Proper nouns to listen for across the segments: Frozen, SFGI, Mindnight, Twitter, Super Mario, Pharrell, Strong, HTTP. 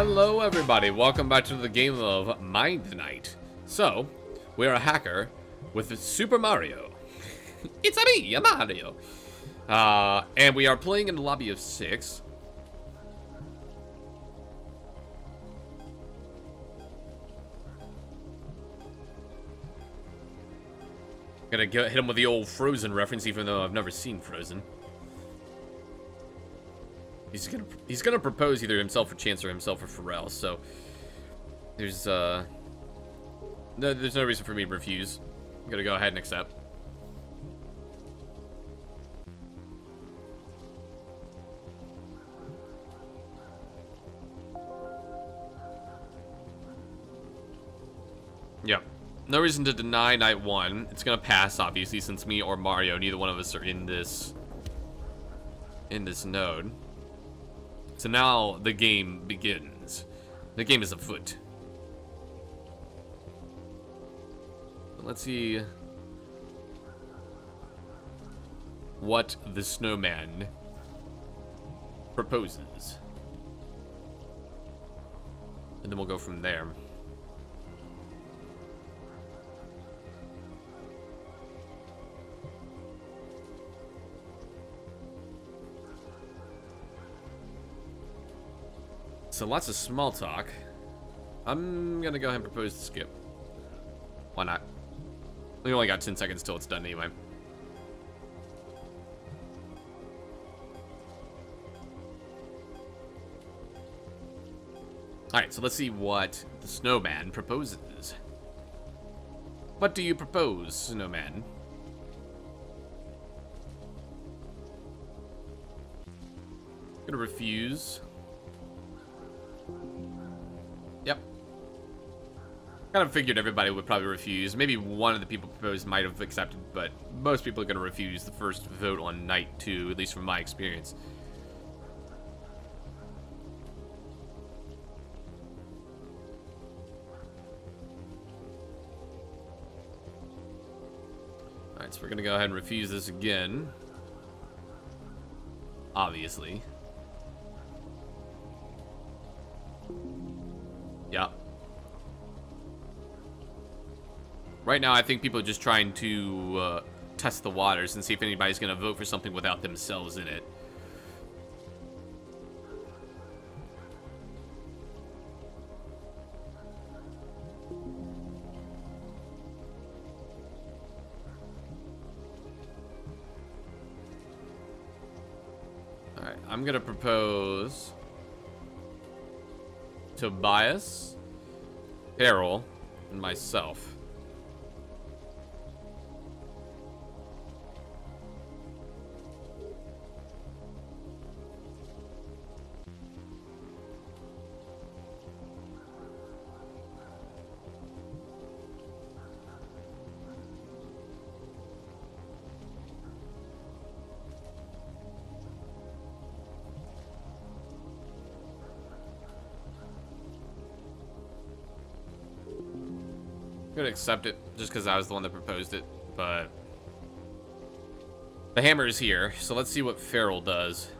Hello everybody, welcome back to the game of Mindnight. So, we're a hacker with Super Mario. It's-a me, a Mario. And we are playing in the lobby of 6. Gonna hit him with the old Frozen reference, even though I've never seen Frozen. He's gonna propose either himself or Chance or himself or Pharrell, so there's no reason for me to refuse. I'm gonna go ahead and accept. Yeah. No reason to deny night 1. It's gonna pass, obviously, since me or Mario, neither one of us are in this node. So now the game begins. The game is afoot. Let's see what the snowman proposes. And then we'll go from there. So lots of small talk. I'm gonna go ahead and propose to skip. Why not? We only got 10 seconds till it's done anyway. Alright, so let's see what the snowman proposes. What do you propose, snowman? I'm gonna refuse. Kind of figured everybody would probably refuse. Maybe one of the people proposed might have accepted, but most people are going to refuse the first vote on night 2, at least from my experience. Alright, so we're going to go ahead and refuse this again. Obviously. Yeah. Right now, I think people are just trying to test the waters and see if anybody's going to vote for something without themselves in it. Alright, I'm going to propose Tobias, Pharrell, and myself. Gonna accept it just because I was the one that proposed it, but the hammer is here, so let's see what Pharrell does.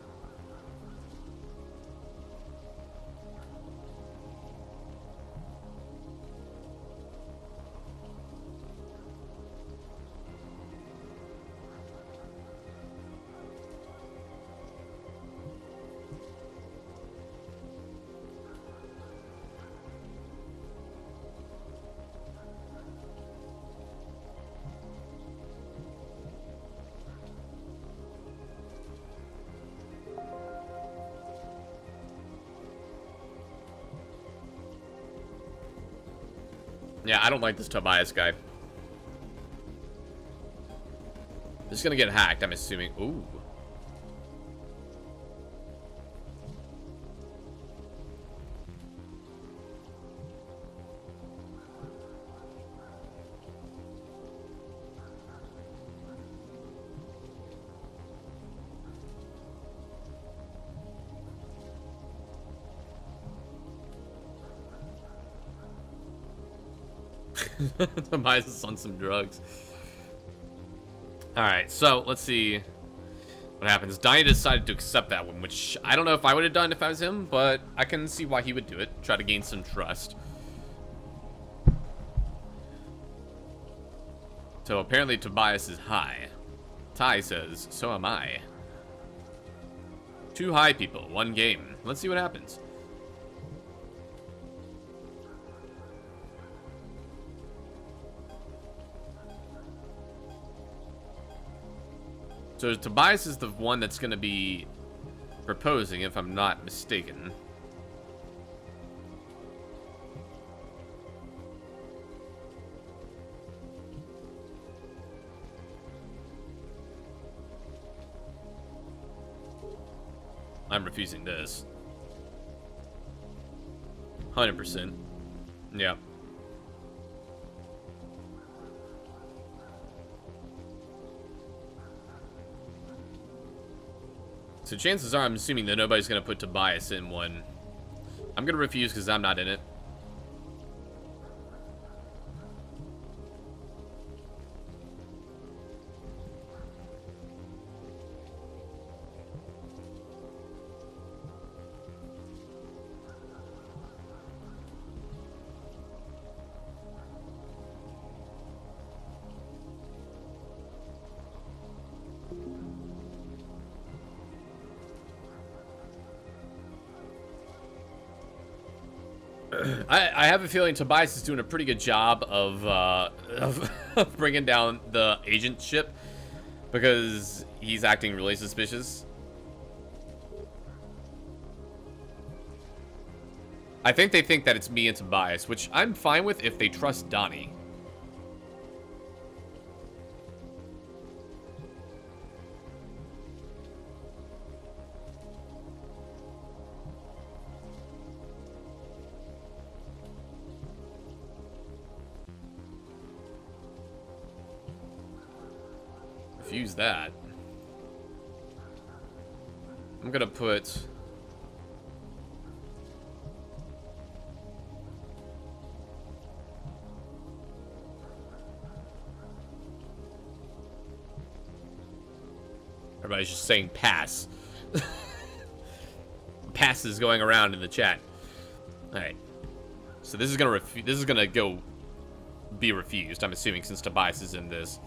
Yeah, I don't like this Tobias guy. This is gonna get hacked, I'm assuming. Ooh. Tobias is on some drugs. Alright, so let's see. what happens. Donnie decided to accept that one, which I don't know if I would have done if I was him, but I can see why he would do it. Try to gain some trust. So apparently Tobias is high. Ty says, so am I. Two high people, one game. Let's see what happens. So Tobias is the one that's going to be proposing, if I'm not mistaken. I'm refusing this. 100%. Yeah. So chances are I'm assuming that nobody's going to put Tobias in one. I'm going to refuse because I'm not in it. I have a feeling Tobias is doing a pretty good job of bringing down the agentship because he's acting really suspicious. I think they think that it's me and Tobias, which I'm fine with if they trust Donnie. Use that. I'm gonna put everybody's just saying pass. Pass is going around in the chat. All right, so this is gonna go be refused, I'm assuming, since Tobias is in this.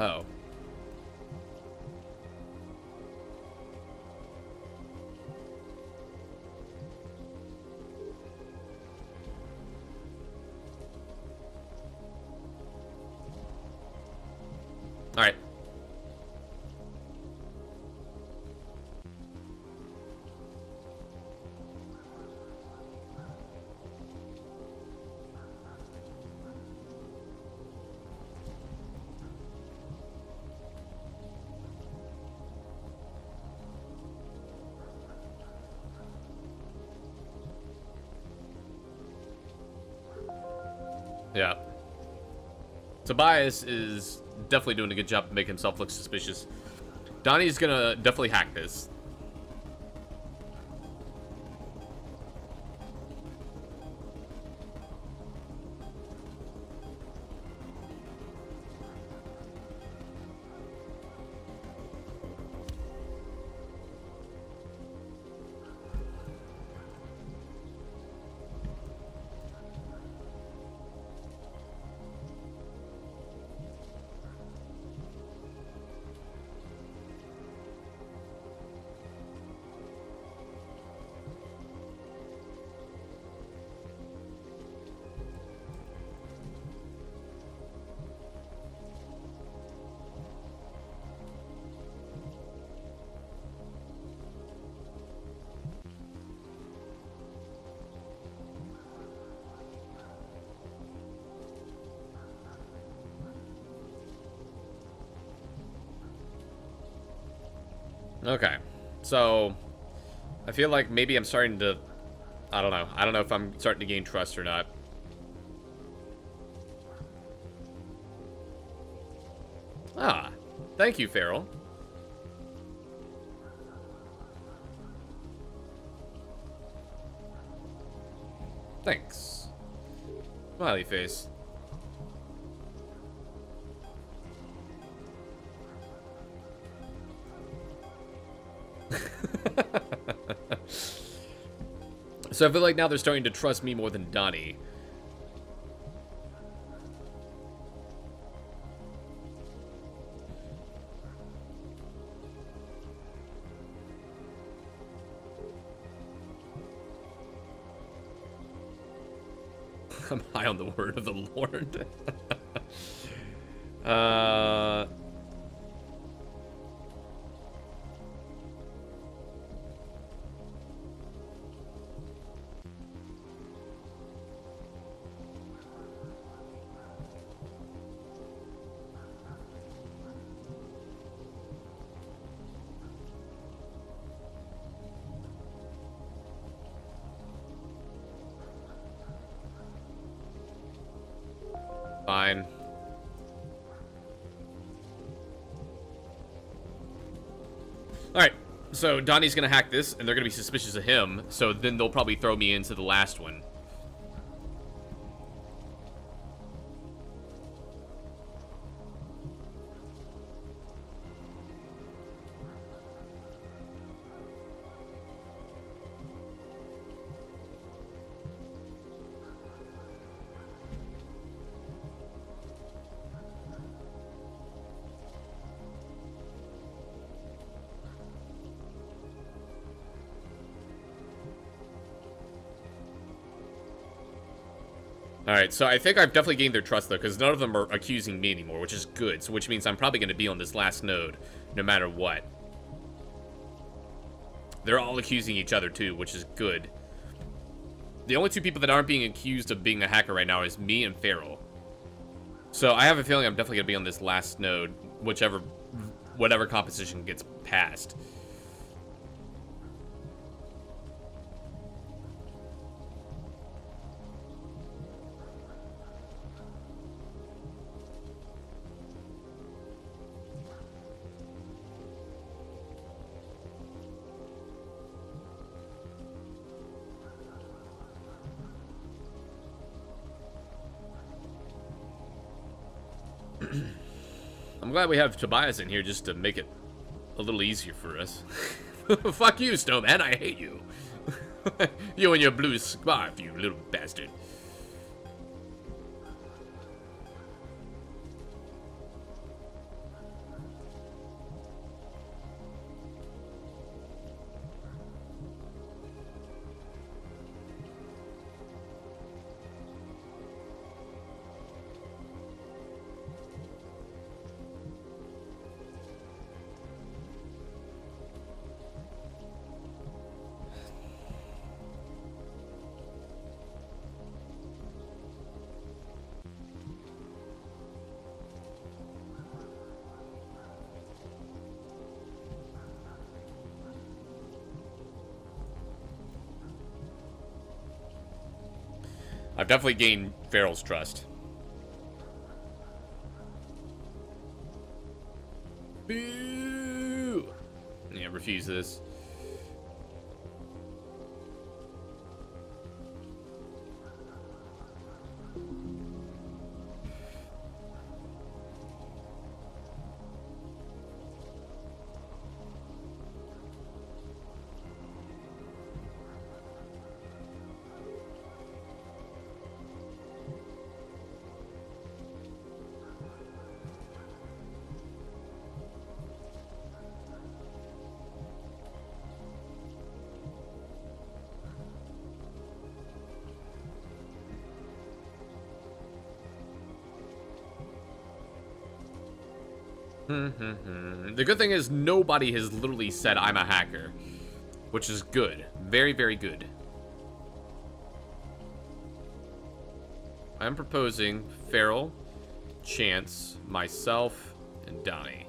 Oh. All right. Yeah. Tobias is definitely doing a good job to make himself look suspicious. Donnie's gonna definitely hack this. Okay, so I feel like maybe I'm starting to I don't know. I don't know if I'm starting to gain trust or not. Ah, thank you, Pharrell. Thanks. Smiley face. So I feel like now they're starting to trust me more than Donnie. I'm high on the word of the Lord. Fine. Alright, so Donnie's gonna hack this, and they're gonna be suspicious of him, so then they'll probably throw me into the last one. Alright, so I think I've definitely gained their trust, though, because none of them are accusing me anymore, which is good. So, which means I'm probably going to be on this last node, no matter what. They're all accusing each other, too, which is good. The only two people that aren't being accused of being a hacker right now is me and Pharrell. So, I have a feeling I'm definitely going to be on this last node, whatever composition gets passed. I'm glad we have Tobias in here just to make it a little easier for us. Fuck you, Snowman. I hate you. You and your blue scarf, you little bastard. I've definitely gained Pharrell's trust. Boo! Yeah, refuse this. The good thing is nobody has literally said I'm a hacker, which is good. Very, very good. I'm proposing Pharrell, Chance, myself, and Donnie.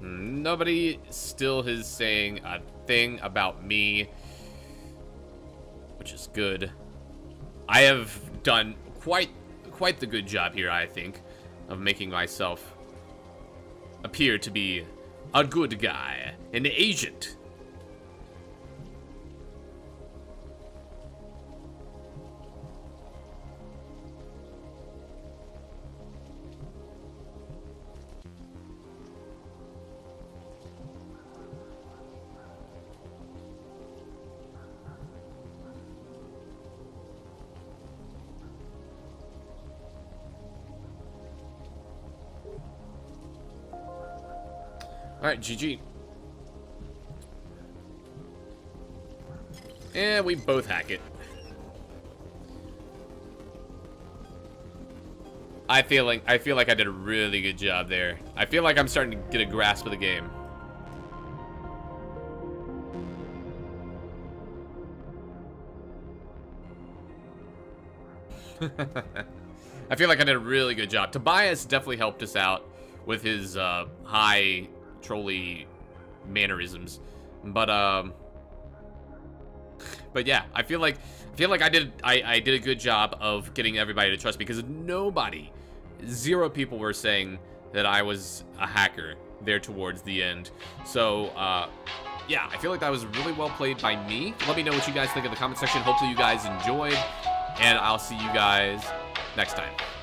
Nobody still is saying a thing about me, which is good. I have done quite the good job here, I think, of making myself appear to be a good guy, an agent. Alright, GG. And we both hack it. I feel like I did a really good job there. I feel like I'm starting to get a grasp of the game. I feel like I did a really good job. Tobias definitely helped us out with his high trolley mannerisms, but yeah, I feel like I did a good job of getting everybody to trust me, because nobody, zero people were saying that I was a hacker there towards the end. So yeah, I feel like that was really well played by me. Let me know what you guys think in the comment section. Hopefully you guys enjoyed, and I'll see you guys next time.